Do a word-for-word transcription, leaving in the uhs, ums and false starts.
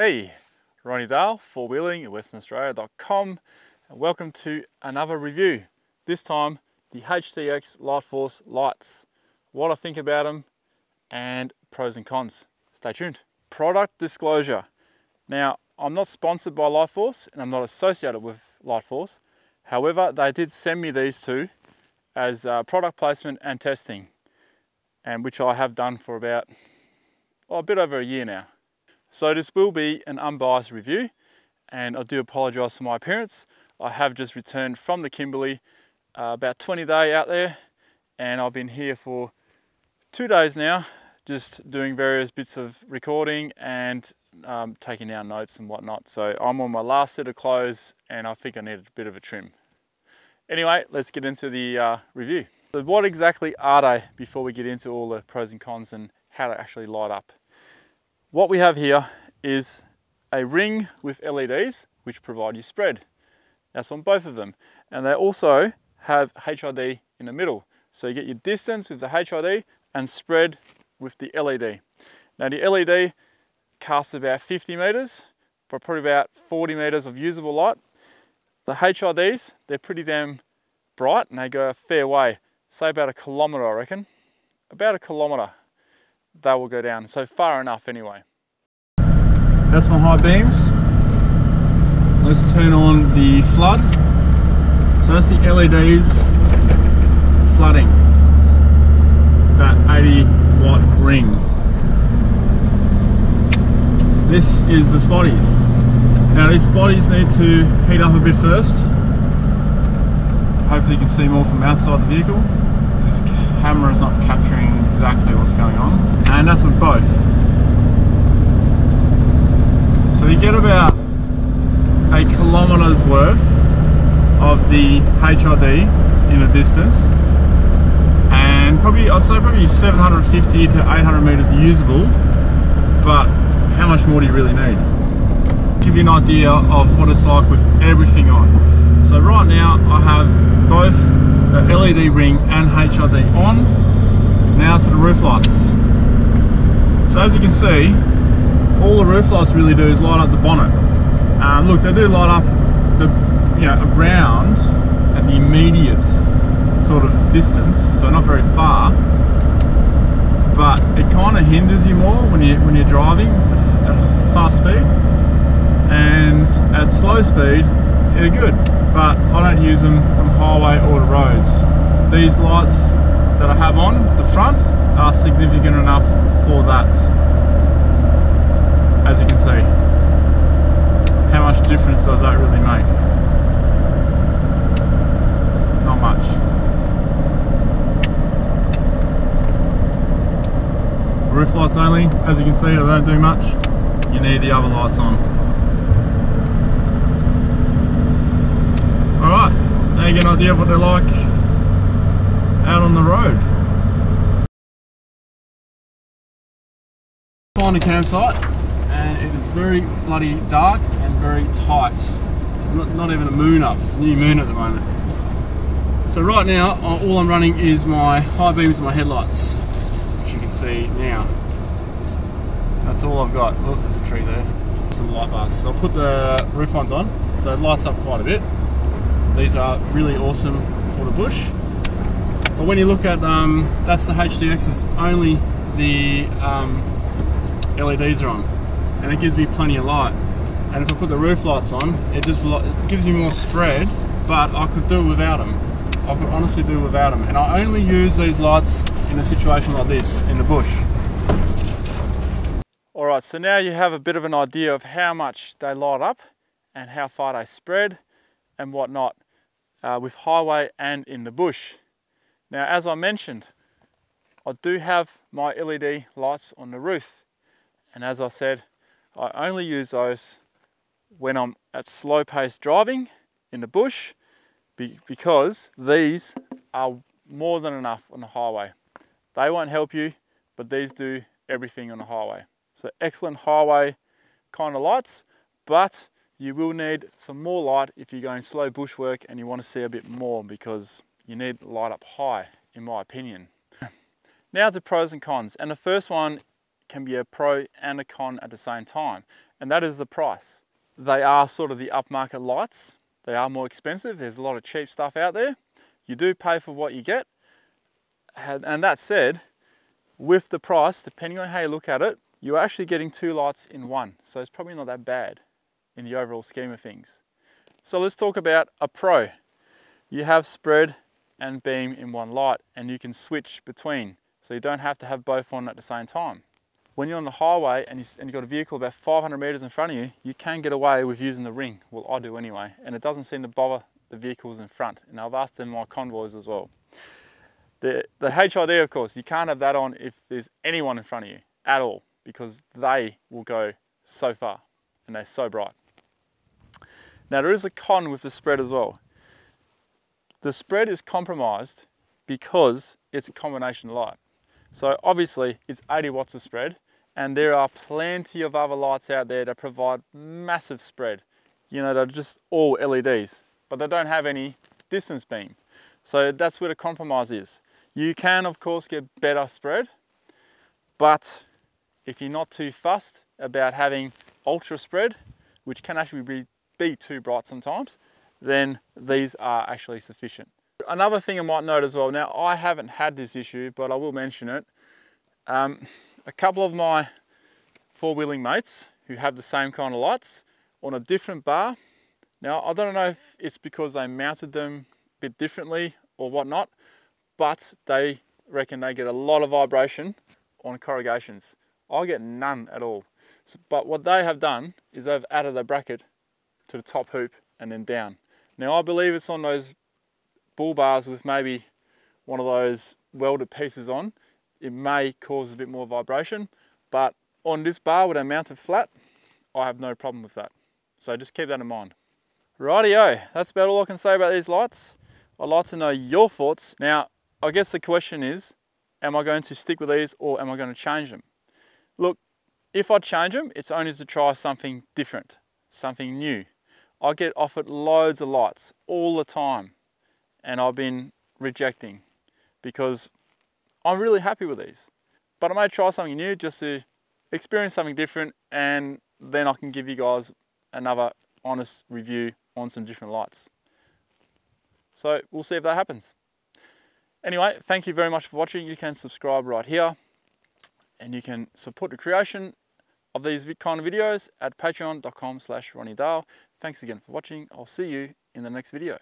Hey, Ronny Dahl, four wheeling at western australia dot com, and welcome to another review. This time, the H T X LightForce lights. What I think about them and pros and cons. Stay tuned. Product disclosure. Now, I'm not sponsored by LightForce and I'm not associated with LightForce. However, they did send me these two as uh, product placement and testing, and which I have done for about well, a bit over a year now. So this will be an unbiased review, and I do apologise for my appearance. I have just returned from the Kimberley, uh, about twenty day out there, and I've been here for two days now, just doing various bits of recording and um, taking down notes and whatnot. So I'm on my last set of clothes, and I think I needed a bit of a trim. Anyway, let's get into the uh, review. So what exactly are they before we get into all the pros and cons and how to actually light up? What we have here is a ring with L E Ds, which provide you spread. That's on both of them. And they also have H I D in the middle. So you get your distance with the H I D and spread with the L E D. Now the L E D casts about fifty meters, but probably about forty meters of usable light. The H I Ds, they're pretty damn bright and they go a fair way. Say about a kilometer, I reckon. About a kilometer. They will go down, so far enough anyway. That's my high beams. Let's turn on the flood. So that's the L E Ds flooding that eighty watt ring. This is the spotties. Now these spotties need to heat up a bit first. Hopefully you can see more from outside the vehicle. This camera is not capturing exactly what's going on. And that's with both. So you get about a kilometer's worth of the H I D in a distance, and probably, I'd say probably seven hundred fifty to eight hundred meters usable, but how much more do you really need? Give you an idea of what it's like with everything on. So right now I have both the L E D ring and H I D on. Now to the roof lights. So as you can see, all the roof lights really do is light up the bonnet. Um, look, they do light up the, you know, around at the immediate sort of distance, so not very far. But it kind of hinders you more when you when you're driving at fast speed. And at slow speed, they're good. But I don't use them on the highway or the roads. These lights that I have on the front are significant enough for that. As you can see, how much difference does that really make? Not much. Roof lights only, as you can see, they don't do much. You need the other lights on. Alright, now you get an idea of what they're like out on the road. Find a campsite, and it is very bloody dark and very tight. Not, not even a moon up. It's a new moon at the moment. So right now, all I'm running is my high beams and my headlights, which you can see now. That's all I've got. Oh, there's a tree there. Some light bars. So I'll put the roof ones on, so it lights up quite a bit. These are really awesome for the bush. But when you look at, um, that's the H D X, it's only the um, L E Ds are on, and it gives me plenty of light. And if I put the roof lights on, it just it gives me more spread, but I could do without them. I could honestly do without them. And I only use these lights in a situation like this, in the bush. All right, so now you have a bit of an idea of how much they light up and how far they spread and whatnot uh, with highway and in the bush. Now, as I mentioned, I do have my L E D lights on the roof. And as I said, I only use those when I'm at slow paced driving in the bush, because these are more than enough on the highway. They won't help you, but these do everything on the highway. So excellent highway kind of lights, but you will need some more light if you're going slow bush work and you want to see a bit more, because you need light up high, in my opinion. Now to pros and cons, and the first one can be a pro and a con at the same time, and that is the price. They are sort of the upmarket lights. They are more expensive. There's a lot of cheap stuff out there. You do pay for what you get. And that said, with the price, depending on how you look at it, you're actually getting two lights in one. So it's probably not that bad in the overall scheme of things. So let's talk about a pro. You have spread and beam in one light, and you can switch between. So you don't have to have both on at the same time. When you're on the highway and you've got a vehicle about five hundred meters in front of you, you can get away with using the ring. Well, I do anyway. And it doesn't seem to bother the vehicles in front. And I've asked in my convoys as well. The, the H I D, of course, you can't have that on if there's anyone in front of you at all, because they will go so far and they're so bright. Now, there is a con with the spread as well. The spread is compromised because it's a combination light. So obviously it's eighty watts of spread, and there are plenty of other lights out there that provide massive spread. You know, they're just all L E Ds, but they don't have any distance beam. So that's where the compromise is. You can, of course, get better spread, but if you're not too fussed about having ultra spread, which can actually be, be too bright sometimes, then these are actually sufficient. Another thing I might note as well, now I haven't had this issue, but I will mention it. Um, a couple of my four-wheeling mates who have the same kind of lights on a different bar. Now, I don't know if it's because they mounted them a bit differently or whatnot, but they reckon they get a lot of vibration on corrugations. I get none at all. So, but what they have done is they've added a bracket to the top hoop and then down. Now, I believe it's on those bull bars with maybe one of those welded pieces on, it may cause a bit more vibration, but on this bar with a mounted flat, I have no problem with that. So just keep that in mind. Rightio, that's about all I can say about these lights. I'd like to know your thoughts. Now, I guess the question is, am I going to stick with these or am I going to change them? Look, if I change them, it's only to try something different, something new. I get offered loads of lights all the time, and I've been rejecting because I'm really happy with these. But I may try something new just to experience something different, and then I can give you guys another honest review on some different lights. So we'll see if that happens. Anyway, thank you very much for watching. You can subscribe right here, and you can support the creation of these kind of videos at patreon dot com slash Ronny Dahl. Thanks again for watching. I'll see you in the next video.